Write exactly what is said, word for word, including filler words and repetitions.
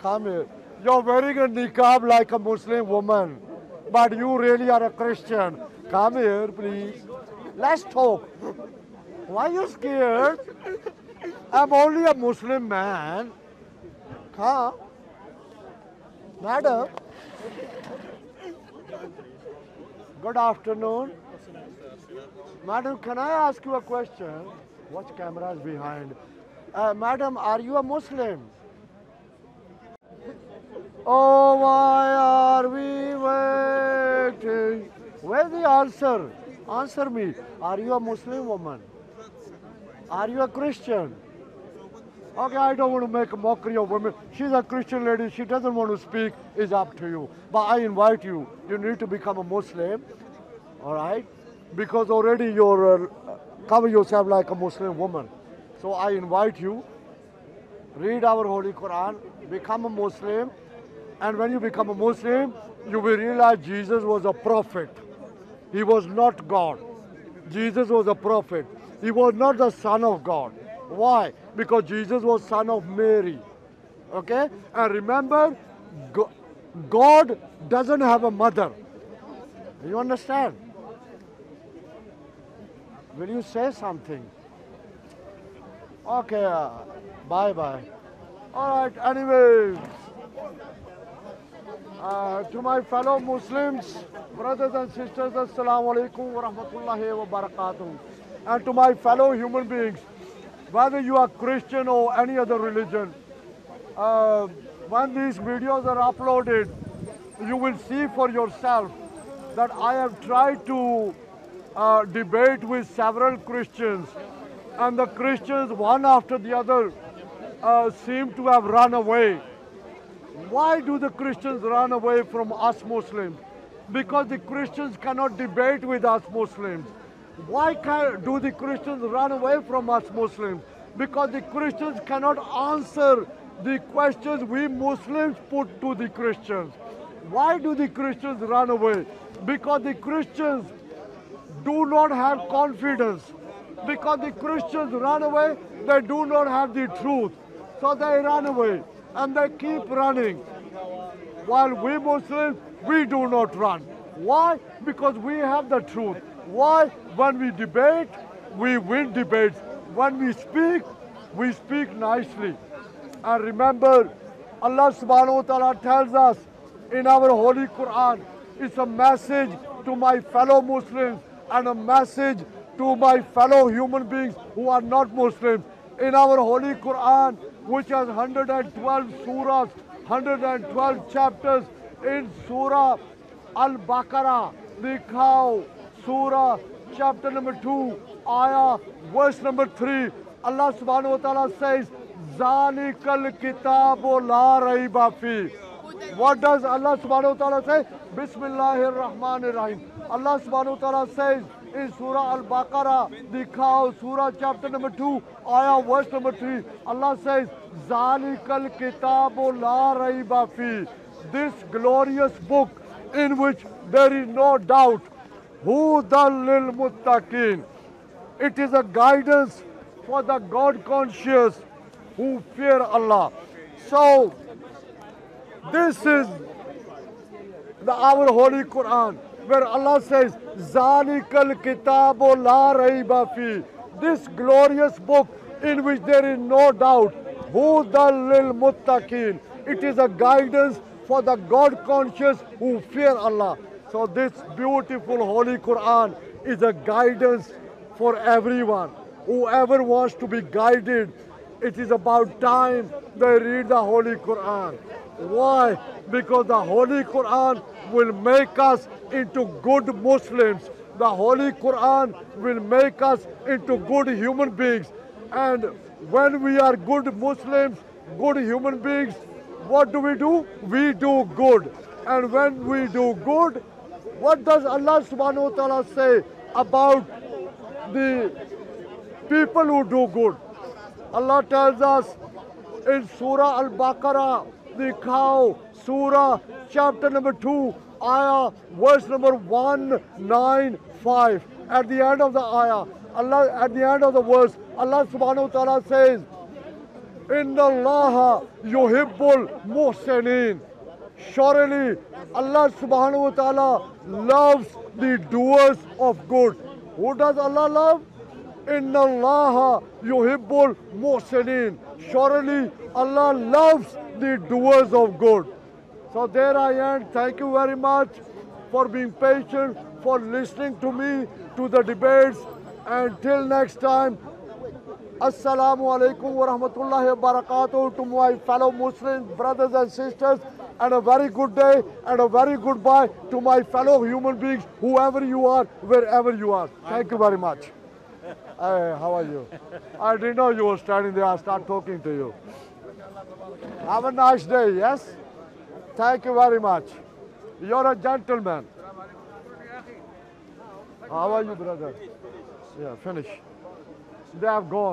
Come here. You're wearing a niqab like a Muslim woman, but you really are a Christian. Come here, please. Let's talk. Why are you scared? I'm only a Muslim man. Huh? Madam? Good afternoon. Madam, can I ask you a question? What camera is behind? Uh, madam, are you a Muslim? Oh, why are we waiting? Where's the answer? Answer me. Are you a Muslim woman? Are you a Christian? Okay, I don't want to make a mockery of women. She's a Christian lady. She doesn't want to speak. It's up to you. But I invite you. You need to become a Muslim. All right? Because already you're uh, cover yourself like a Muslim woman. So I invite you. Read our Holy Quran. Become a Muslim. And when you become a Muslim, you will realize Jesus was a prophet. He was not God. Jesus was a prophet. He was not the Son of God. Why? Because Jesus was son of Mary. Okay? And remember, God doesn't have a mother. You understand? Will you say something? Okay. Bye-bye. Uh, All right. Anyway. Uh, to my fellow Muslims, brothers and sisters, Assalamualaikum warahmatullahi wabarakatuh. And to my fellow human beings, whether you are Christian or any other religion, uh, when these videos are uploaded, you will see for yourself that I have tried to uh, debate with several Christians, and the Christians, one after the other, uh, seem to have run away. Why do the Christians run away from us Muslims? Because the Christians cannot debate with us Muslims. Why can, do the Christians run away from us Muslims? Because the Christians cannot answer the questions we Muslims put to the Christians. Why do the Christians run away? Because the Christians do not have confidence. Because the Christians run away, they do not have the truth. So they run away. And they keep running, while we Muslims, we do not run. Why? Because we have the truth. Why? When we debate, we win debates. When we speak, we speak nicely. And remember, Allah subhanahu wa ta'ala tells us in our Holy Quran, it's a message to my fellow Muslims and a message to my fellow human beings who are not Muslims. In our Holy Quran, which has one hundred twelve surahs, one hundred twelve chapters, in Surah Al-Baqarah, Dikhao, Surah, chapter number two, ayah, verse number three, Allah subhanahu wa ta'ala says, Zalikal kitabu la raiba fi. What does Allah subhanahu wa ta'ala say? Bismillahir Rahmanir Rahim. Allah subhanahu wa ta'ala says, in Surah Al-Baqarah, Dikhao, Surah chapter number two, ayah verse number three, Allah says, Zalikal kitabu la raiba fi. This glorious book in which there is no doubt. Hudallil Muttaqin. It is a guidance for the God-conscious who fear Allah. So, this is the, our Holy Quran, where Allah says, Zalikal kitabu la raiba fi. This glorious book in which there is no doubt. Hudallil Muttaqin. It is a guidance for the God-conscious who fear Allah. So this beautiful Holy Quran is a guidance for everyone. Whoever wants to be guided, it is about time they read the Holy Quran. Why? Because the Holy Quran will make us into good Muslims. The Holy Quran will make us into good human beings. And when we are good Muslims, good human beings, what do we do? We do good. And when we do good, what does Allah subhanahu wa ta'ala say about the people who do good? Allah tells us in Surah Al-Baqarah, the cow, Surah chapter number two, ayah, verse number one ninety-five. At the end of the ayah, Allah, at the end of the verse, Allah subhanahu wa ta'ala says, Inna Laha Yuhibbul Muhsinin. Surely Allah subhanahu wa ta'ala loves the doers of good. Who does Allah love? Inna Laha Yuhibbul Muhsinin. Surely Allah loves the doers of good. So there I am. Thank you very much for being patient, for listening to me, to the debates. And till next time, Assalamualaikum warahmatullahi wabarakatuh to my fellow Muslim brothers and sisters, and a very good day and a very goodbye to my fellow human beings, whoever you are, wherever you are. Thank you very much. Hey, how are you? I didn't know you were standing there. I'll start talking to you. Have a nice day, yes? Thank you very much. You're a gentleman. How are you, brother? Yeah, finish. They have gone.